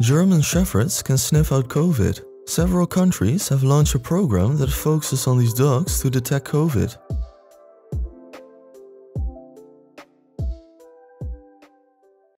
German Shepherds can sniff out Covid. Several countries have launched a program that focuses on these dogs to detect Covid.